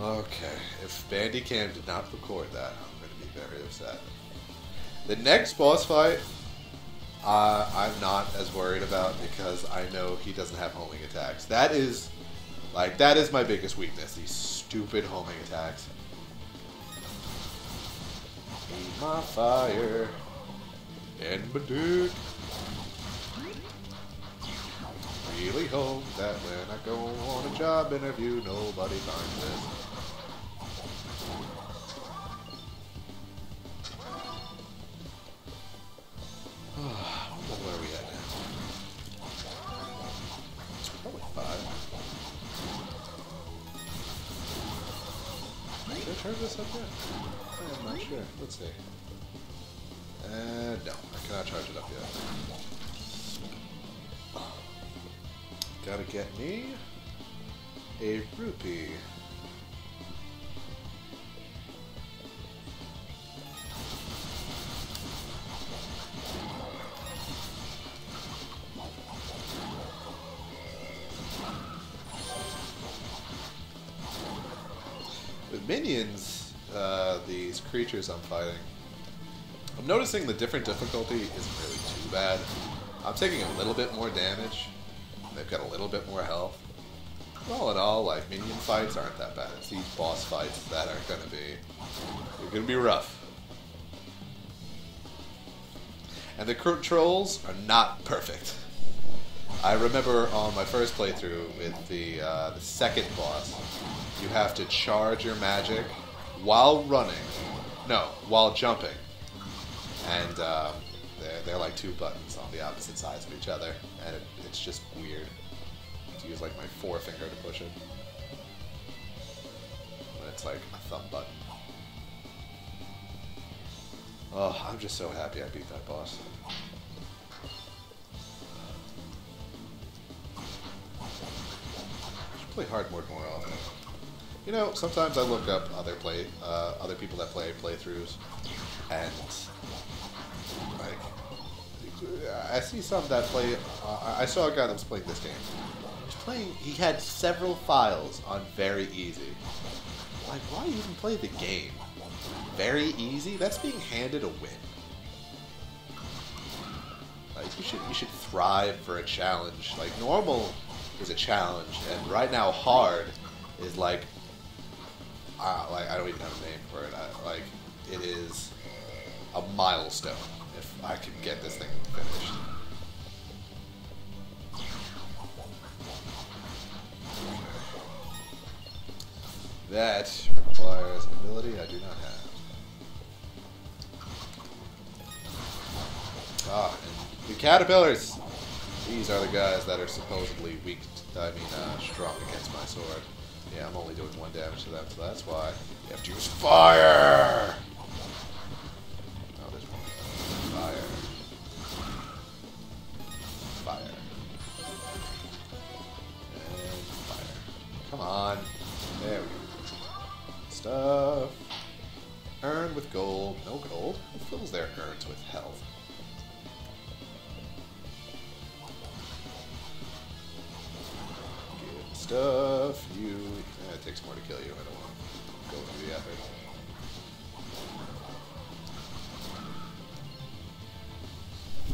Okay, if Bandicam did not record that, I'm going to be very upset. The next boss fight, I'm not as worried about because I know he doesn't have homing attacks. That is, like, that is my biggest weakness, these stupid homing attacks. Eat my fire and my dick. Really hope that when I go on a job interview, nobody finds this. Where are we at now? It's probably 5. Did I turn this up yet? I'm not sure. Let's see. No, I cannot charge it up yet. Gotta get me a rupee. Minions, these creatures I'm fighting, I'm noticing the different difficulty isn't really too bad. I'm taking a little bit more damage, they've got a little bit more health. All in all, like, minion fights aren't that bad. It's these boss fights that are gonna be rough. And the controls are not perfect. I remember on my first playthrough with the second boss, you have to charge your magic while running. No, while jumping. And they're like two buttons on the opposite sides of each other, and it's just weird. I have to use like my forefinger to push it. When it's like a thumb button. Oh, I'm just so happy I beat that boss. Hard mode more often. You know, sometimes I look up other people that play playthroughs, and like I see some that play. I saw a guy that was playing this game. He had several files on very easy. Like, why even play the game? Very easy? That's being handed a win. Like, you should thrive for a challenge. Like, normal is a challenge, and right now hard is like I don't even have a name for it. Like, it is a milestone if I can get this thing finished. That requires an ability I do not have. Ah, and the caterpillars! These are the guys that are supposedly weak, strong against my sword. Yeah, I'm only doing 1 damage to them, so that's why you have to use fire! Oh, there's one. Fire. Fire. And fire. Come on. There we go. Stuff. Earned with gold. No gold? Who fills their urns with health? Stuff you. It takes more to kill you. I don't want to go through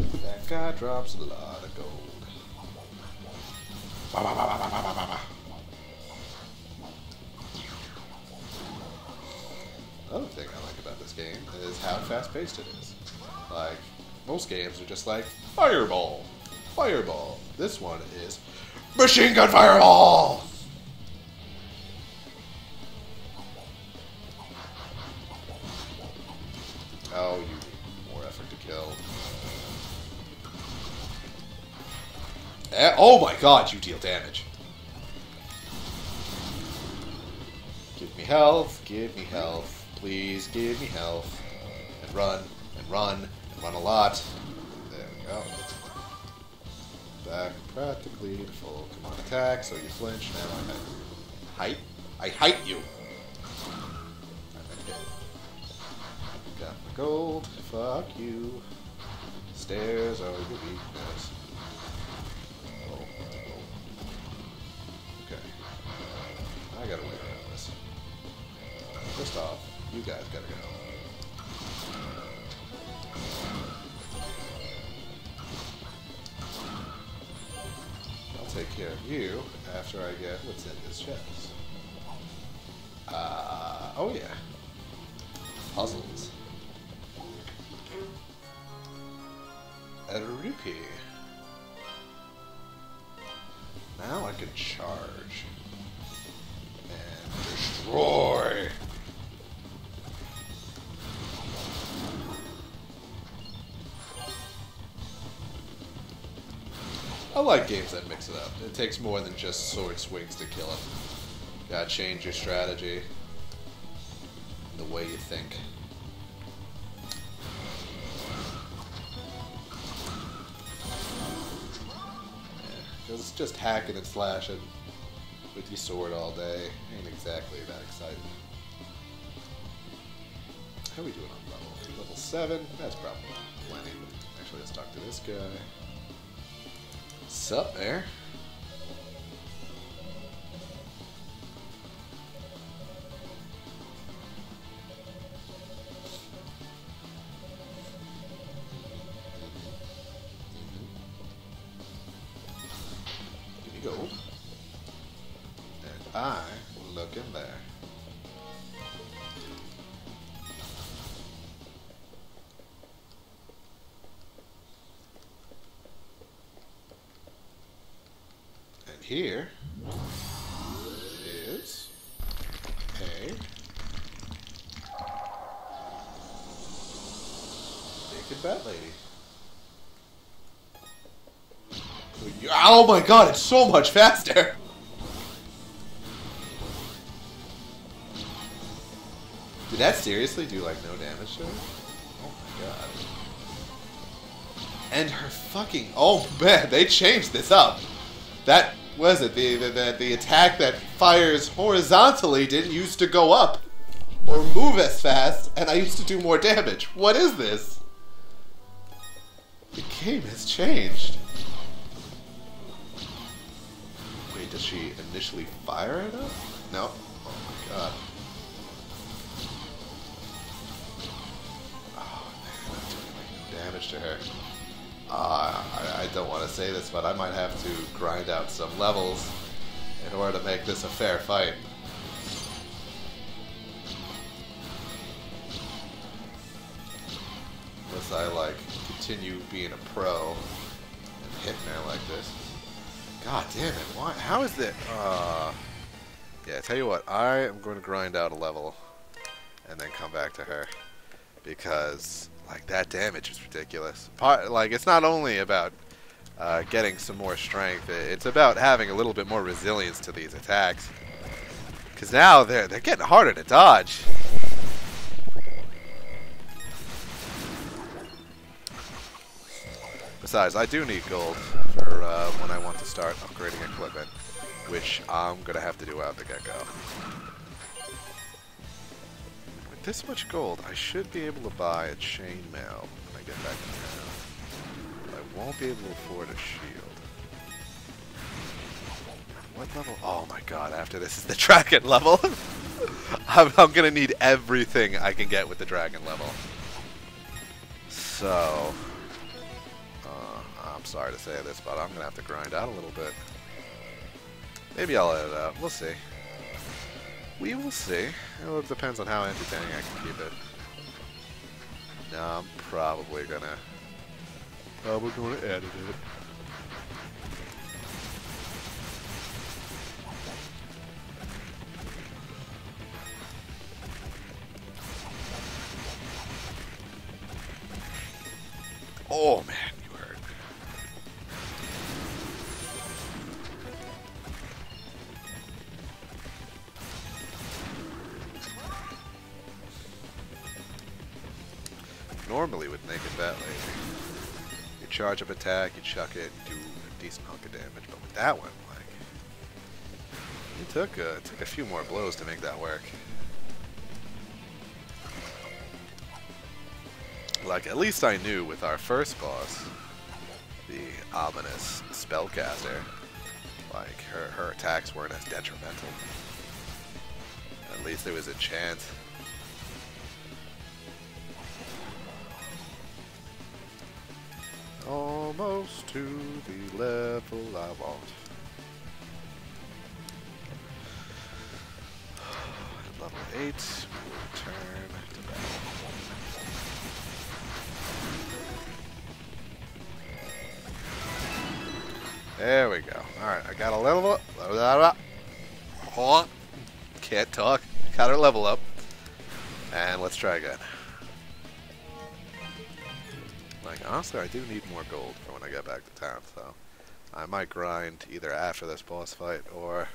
the effort. That guy drops a lot of gold. Bah, bah, bah, bah, bah, bah, bah, bah. Another thing I like about this game is how fast-paced it is. Like, most games are just like fireball, fireball. This one is machine gun fireball! Oh, you need more effort to kill. Oh my god, you deal damage. Give me health, give me health. Please give me health. And run, and run, and run a lot. There we go. Back practically to full. Come on, attack, so you flinch. Now I hit. I hit you! I hit. Got my gold. Fuck you. Stairs are your weakness. Oh, oh. Okay. I gotta wait around this. First off, you guys gotta go. I'll take care of you after I get what's in this chest. Oh yeah. Puzzles. Rupee. Now I can charge and destroy. I like games that mix it up. It takes more than just sword swings to kill it. Gotta change your strategy, the way you think. It's just hacking and slashing with your sword all day. Ain't exactly that exciting. How are we doing on level? Level 7? That's probably plenty. Actually, let's talk to this guy. What's up there? Here is a Naked Bat Lady. Oh my god, it's so much faster! Did that seriously do like no damage to her? Oh my god. And her fucking... Oh man, they changed this up! That... Was it the attack that fires horizontally didn't used to go up or move as fast, and I used to do more damage. What is this? The game has changed. Wait, does she initially fire it up? No. Oh my god. Oh man, that's gonna make no damage to her. I don't want to say this, but I might have to grind out some levels in order to make this a fair fight. Unless I, like, continue being a pro and hitting her like this. God damn it, why? How is that? Yeah, tell you what, I am going to grind out a level and then come back to her because... Like, that damage is ridiculous. Like, it's not only about getting some more strength. It's about having a little bit more resilience to these attacks. Because now they're getting harder to dodge. Besides, I do need gold for when I want to start upgrading equipment, which I'm going to have to do out the get-go. This much gold, I should be able to buy a chainmail when I get back in town. But I won't be able to afford a shield. What level? Oh my god, after this is the dragon level. I'm gonna need everything I can get with the dragon level. So, I'm sorry to say this, but I'm gonna have to grind out a little bit. Maybe I'll edit it out. We'll see. We will see. It depends on how entertaining I can keep it. No, I'm probably gonna... edit it. Oh, man. Normally with Naked Bat Lady, you charge up attack, you chuck it, and do a decent hunk of damage. But with that one, like, it took a few more blows to make that work. Like, at least I knew with our first boss, the Ominous Spellcaster, like her attacks weren't as detrimental. At At least there was a chance. Almost to the level I want. At level 8, we return to battle. There we go. Alright, I got a level up. Can't talk. Got her level up. And let's try again. Like, honestly, I do need more gold for when I get back to town, so I might grind either after this boss fight or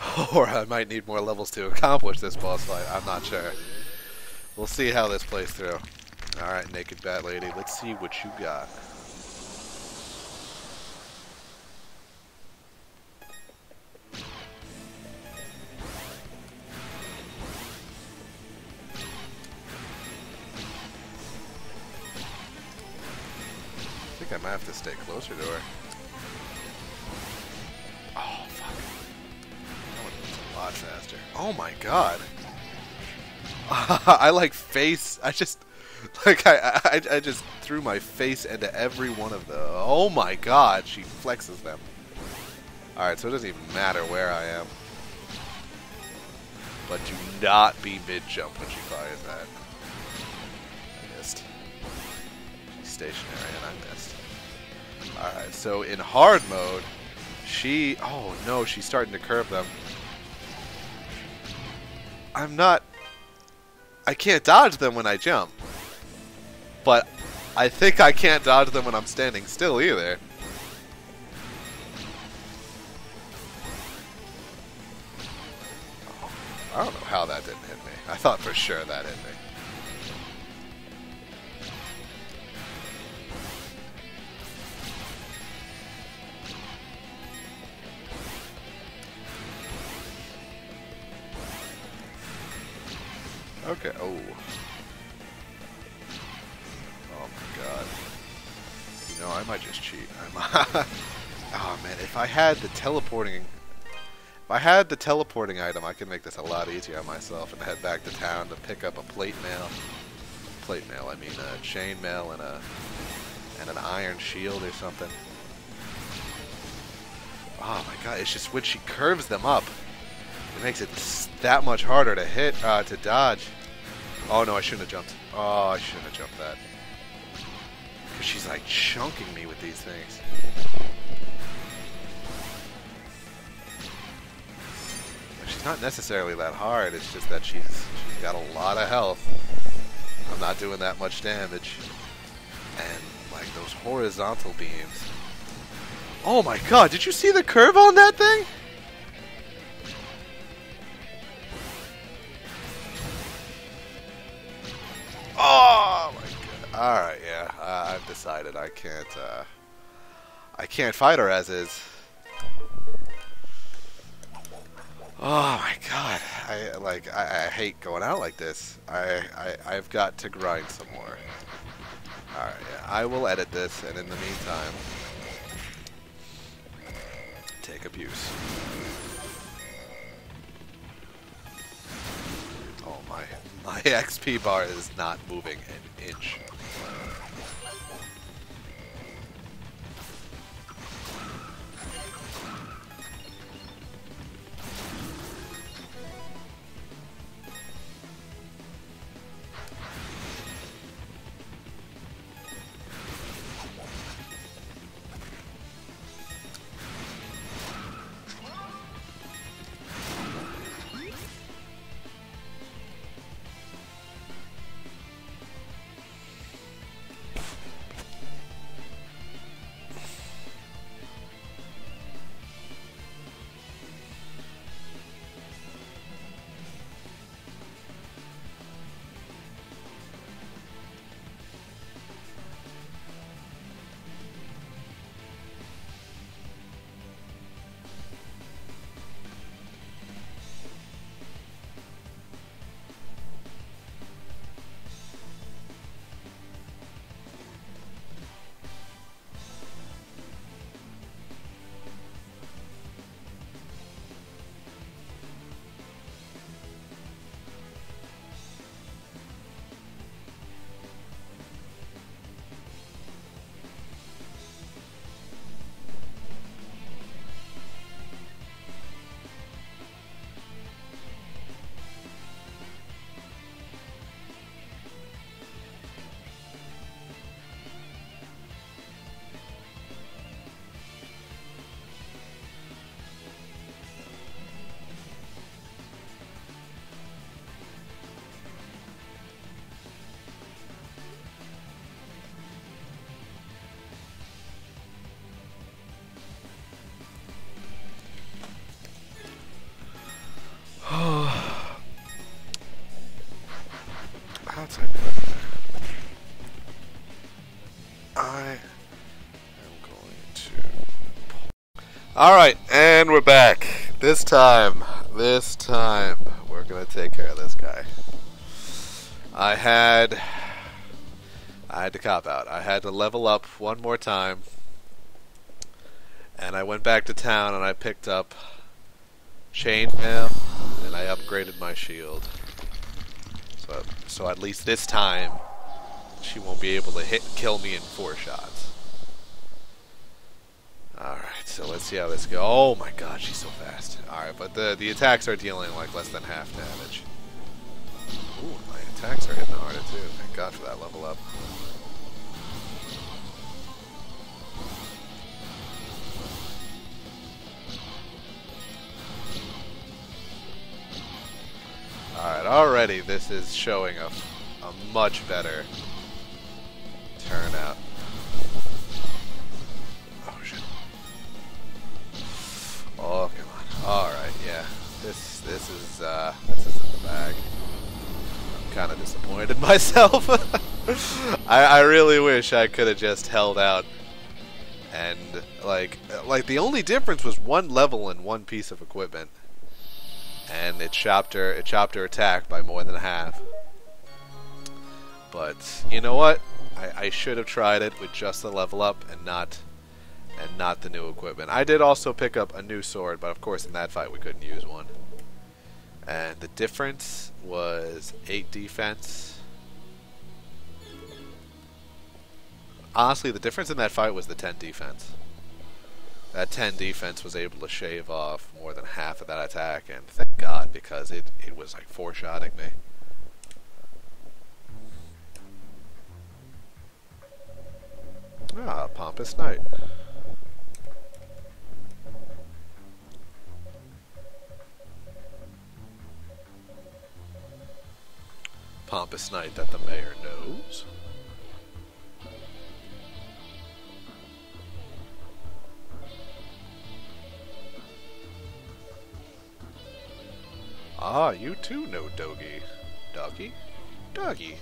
I might need more levels to accomplish this boss fight. I'm not sure. We'll see how this plays through. Alright, Naked Bat Lady, let's see what you got. I might have to stay closer to her. Oh, fuck. That one moves a lot faster. Oh my god. I like face. I just threw my face into every one of the. Oh my god, she flexes them. Alright, so it doesn't even matter where I am. But do not be mid-jump when she fires that. I missed. She's stationary and I missed. Alright, so in hard mode, she... Oh, no, she's starting to curve them. I'm not... I can't dodge them when I jump. But I think I can't dodge them when I'm standing still, either. Oh, I don't know how that didn't hit me. I thought for sure that hit me. Okay, oh. Oh my god. You know, I might just cheat. Oh man, if I had the teleporting... If I had the teleporting item, I could make this a lot easier on myself and head back to town to pick up a plate mail. Plate mail, I mean a chain mail and an iron shield or something. Oh my god, it's just when she curves them up. It makes it that much harder to hit, to dodge. Oh no, I shouldn't have jumped. Oh, I shouldn't have jumped that. Because she's like chunking me with these things. She's not necessarily that hard, it's just that she's got a lot of health. I'm not doing that much damage. And like those horizontal beams. Oh my god, did you see the curve on that thing? Oh my god! All right, yeah, I've decided I can't fight her as is. Oh my god! I hate going out like this. I've got to grind some more. All right, yeah, I will edit this, and in the meantime, take abuse. Oh my. My XP bar is not moving an inch. Alright, and we're back. This time, we're gonna take care of this guy. I had to cop out. I had to level up one more time. And I went back to town and I picked up chainmail and I upgraded my shield. So at least this time, she won't be able to kill me in 4 shots. Alright, so let's see how this goes. Oh my god, she's so fast. Alright, but the attacks are dealing like less than half damage. Ooh, my attacks are hitting harder too. Thank god for that level up. Alright, already this is showing a much better turnout. Oh shit. Oh come on. Alright, yeah. This is in the bag. I'm kinda disappointed myself. I really wish I could have just held out and like the only difference was 1 level and 1 piece of equipment. And it chopped her attack by more than half. But you know what? I should have tried it with just the level up and not the new equipment. I did also pick up a new sword, but of course in that fight we couldn't use one. And the difference was 8 defense. Honestly, the difference in that fight was the 10 defense. That 10 defense was able to shave off more than half of that attack, and thank god, because it was like 4-shotting me. Ah, Pompous Knight. Pompous Knight that the mayor knows. Ah, you too know Doggy. Doggy? Doggy.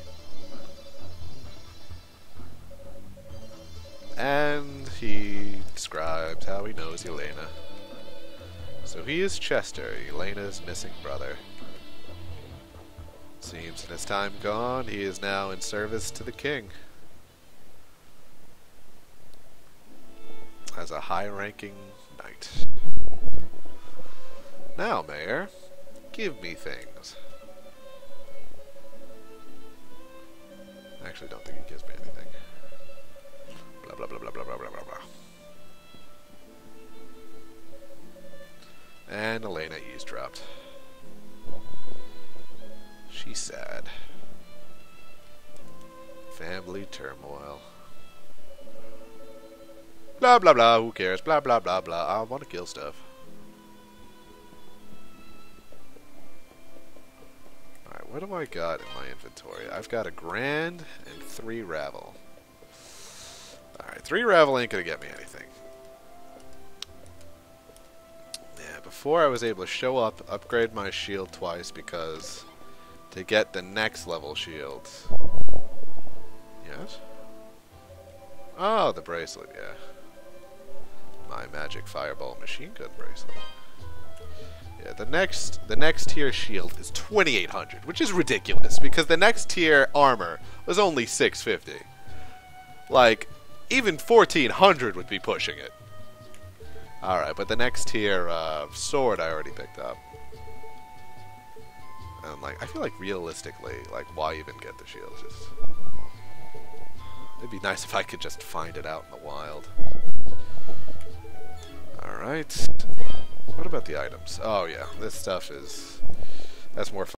And he describes how he knows Elena. So he is Chester, Elena's missing brother. Seems in his time gone, he is now in service to the king. As a high-ranking knight. Now, Mayor. Give me things. I actually don't think it gives me anything. Blah, blah, blah, blah, blah, blah, blah, blah, blah. And Elena eavesdropped. She's sad. Family turmoil. Blah, blah, blah, who cares? Blah, blah, blah, blah, I want to kill stuff. What do I got in my inventory? I've got a grand and 3 ravel. Alright, 3 ravel ain't gonna get me anything. Yeah, before I was able to show up, upgrade my shield twice because to get the next level shield. Yes? Oh, the bracelet, yeah. My magic fireball machine gun bracelet. Yeah, the next tier shield is 2,800, which is ridiculous because the next tier armor was only 650. Like, even 1,400 would be pushing it. Alright, but the next tier sword I already picked up. And like, I feel like realistically, like, why even get the shield? Just, it'd be nice if I could just find it out in the wild. Alright. What about the items? Oh yeah, this stuff is... that's more fun.